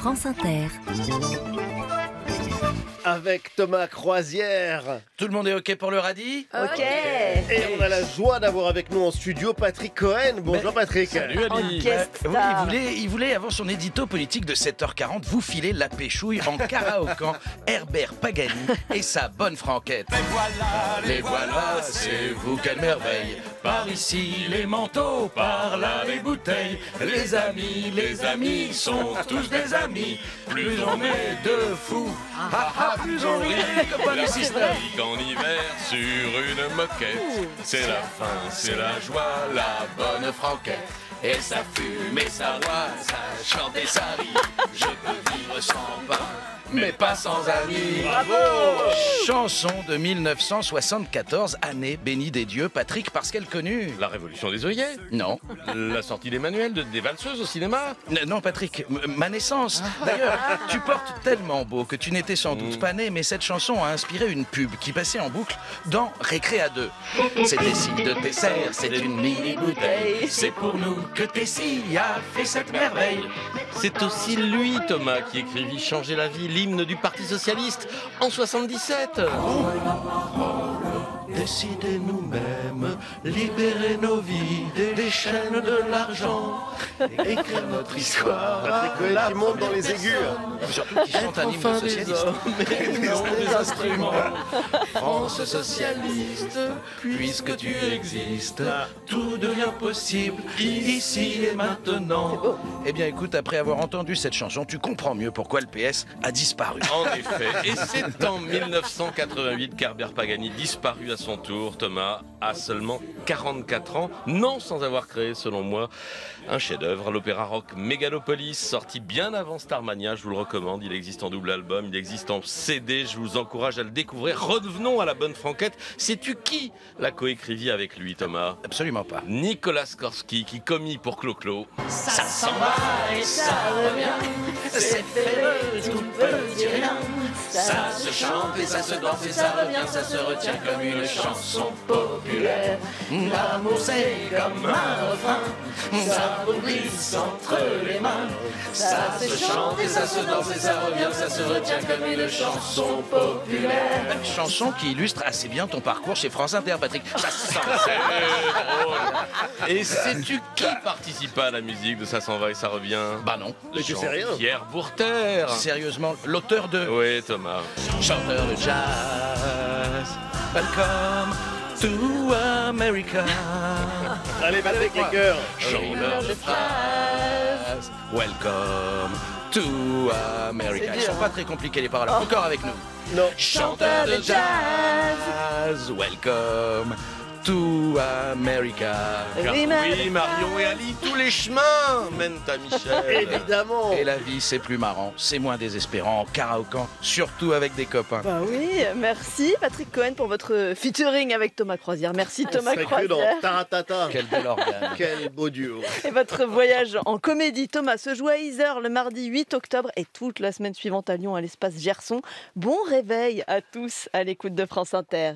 France Inter. Avec Thomas Croisière. Tout le monde est OK pour le radis? OK. Et on a la joie d'avoir avec nous en studio Patrick Cohen. Bonjour Patrick. Salut Ali. Oui, il voulait, avant son édito politique de 7h40, vous filer la péchouille en karaokan Herbert Pagani et sa bonne franquette. Les voilà, c'est vous quelle merveille. Par ici les manteaux, par là les bouteilles. Les amis sont tous des amis. Plus on est de fous. Plus on rit que pas de système. En hiver sur une moquette, c'est la fin, c'est la joie, la bonne franquette. Et ça fume et ça boit, ça chante et ça rit. Je peux vivre sans pain, mais pas sans amis. Bravo! Chanson de 1974, année bénie des dieux. Patrick, parce qu'elle connut... La révolution des œillets? Non. La sortie d'Emmanuel, des valseuses au cinéma? Non, Patrick, ma naissance. D'ailleurs, tu portes tellement beau que tu n'étais sans doute pas né, mais cette chanson a inspiré une pub qui passait en boucle dans Récré à 2. C'est Tessy de Tessy, c'est une mini-bouteille. C'est pour nous que Tessy a fait cette merveille. C'est aussi lui, Thomas, qui écrivit Changer la vie, l'hymne du Parti Socialiste, en 77. Décidez nous-mêmes, libérer nos vies des chaînes de l'argent, écrire notre histoire. Patrick Cohen qui monte dans les aigus. Surtout qui chante un hymne socialiste. Mais non des instruments. France socialiste, puisque tu existes, tout devient possible, ici et maintenant. Eh bien écoute, après avoir entendu cette chanson, tu comprends mieux pourquoi le PS a disparu. En effet, et c'est en 1988 qu'Herbert Pagani disparut à son tour, Thomas, à seulement 44 ans, non sans avoir créé, selon moi, un chef-d'œuvre, l'opéra rock Megalopolis, sorti bien avant Starmania, je vous le recommande, il existe en double album, il existe en CD, je vous encourage à le découvrir. Revenons à la bonne franquette, sais-tu qui la coécrivit avec lui, Thomas? Absolument pas. Nicolas Skorsky, qui commis pour Cloclo. Ça s'en va et ça revient, c'est fait tout petit rien. Ça se chante et ça se danse et ça revient, ça se retient comme une chanson populaire. L'amour c'est comme un refrain, ça vous glisse entre les mains. Ça se chante et ça se danse et ça revient, ça se retient comme une chanson populaire. Une chanson qui illustre assez bien ton parcours chez France Inter, Patrick. Ça s'en va. Et sais-tu qui participa à la musique de Ça s'en va et ça revient? Bah non. Mais tu sais rien. Pierre Bourter. Sérieusement, l'auteur de... Oui, Thomas. Chanteur de jazz. Welcome to America. Allez, battez avec les cœurs. Chanteur de phrases. Welcome to America. Ils sont pas très compliqués, les paroles. Encore avec nous. Non. Chanteur de jazz. Welcome to America. Oui, Marion et Ali, tous les chemins mènent à Michel. Évidemment. Et la vie, c'est plus marrant, c'est moins désespérant, en karaokan, surtout avec des copains. Bah oui, merci Patrick Cohen pour votre featuring avec Thomas Croisière. Merci Thomas Croisière. Taratata. Quel bel organe. Quel beau duo. Et votre voyage en comédie, Thomas, se joue à Yzeure le mardi 8 octobre et toute la semaine suivante à Lyon à l'espace Gerson. Bon réveil à tous à l'écoute de France Inter.